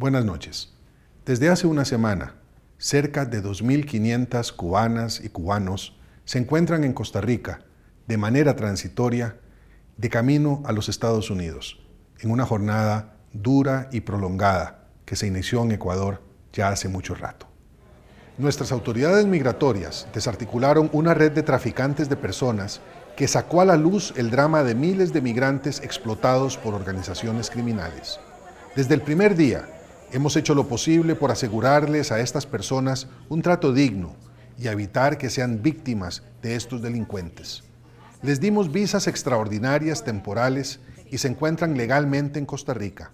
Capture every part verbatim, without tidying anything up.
Buenas noches. Desde hace una semana, cerca de dos mil quinientas cubanas y cubanos se encuentran en Costa Rica de manera transitoria de camino a los Estados Unidos, en una jornada dura y prolongada que se inició en Ecuador ya hace mucho rato. Nuestras autoridades migratorias desarticularon una red de traficantes de personas que sacó a la luz el drama de miles de migrantes explotados por organizaciones criminales. Desde el primer día, hemos hecho lo posible por asegurarles a estas personas un trato digno y evitar que sean víctimas de estos delincuentes. Les dimos visas extraordinarias temporales y se encuentran legalmente en Costa Rica.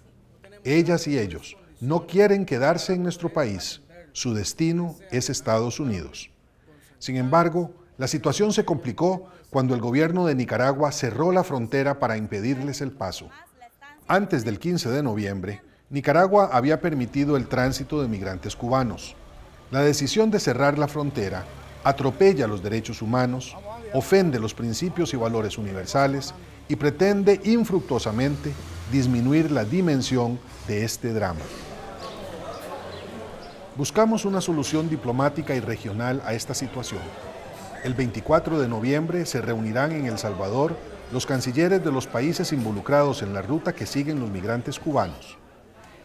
Ellas y ellos no quieren quedarse en nuestro país. Su destino es Estados Unidos. Sin embargo, la situación se complicó cuando el gobierno de Nicaragua cerró la frontera para impedirles el paso. Antes del quince de noviembre, Nicaragua había permitido el tránsito de migrantes cubanos. La decisión de cerrar la frontera atropella los derechos humanos, ofende los principios y valores universales y pretende infructuosamente disminuir la dimensión de este drama. Buscamos una solución diplomática y regional a esta situación. El veinticuatro de noviembre se reunirán en El Salvador los cancilleres de los países involucrados en la ruta que siguen los migrantes cubanos.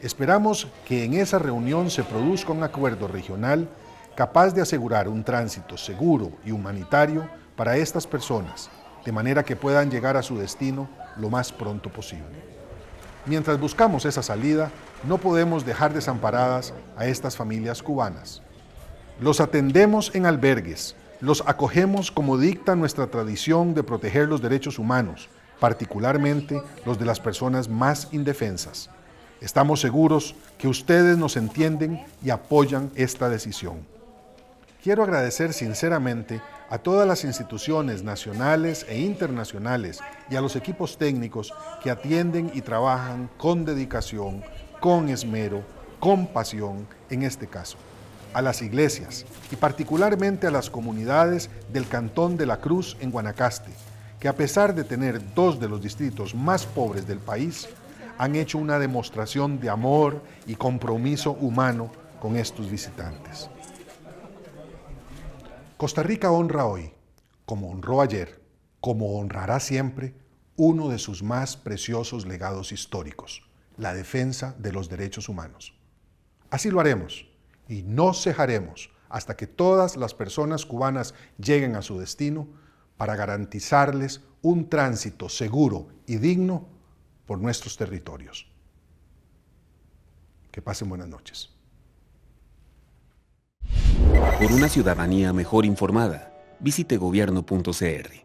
Esperamos que en esa reunión se produzca un acuerdo regional capaz de asegurar un tránsito seguro y humanitario para estas personas, de manera que puedan llegar a su destino lo más pronto posible. Mientras buscamos esa salida, no podemos dejar desamparadas a estas familias cubanas. Los atendemos en albergues, los acogemos como dicta nuestra tradición de proteger los derechos humanos, particularmente los de las personas más indefensas. Estamos seguros que ustedes nos entienden y apoyan esta decisión. Quiero agradecer sinceramente a todas las instituciones nacionales e internacionales y a los equipos técnicos que atienden y trabajan con dedicación, con esmero, con pasión en este caso, a las iglesias y particularmente a las comunidades del Cantón de la Cruz en Guanacaste, que a pesar de tener dos de los distritos más pobres del país, han hecho una demostración de amor y compromiso humano con estos visitantes. Costa Rica honra hoy, como honró ayer, como honrará siempre, uno de sus más preciosos legados históricos, la defensa de los derechos humanos. Así lo haremos y no cejaremos hasta que todas las personas cubanas lleguen a su destino para garantizarles un tránsito seguro y digno por nuestros territorios. Que pasen buenas noches. Por una ciudadanía mejor informada, visite gobierno punto c r.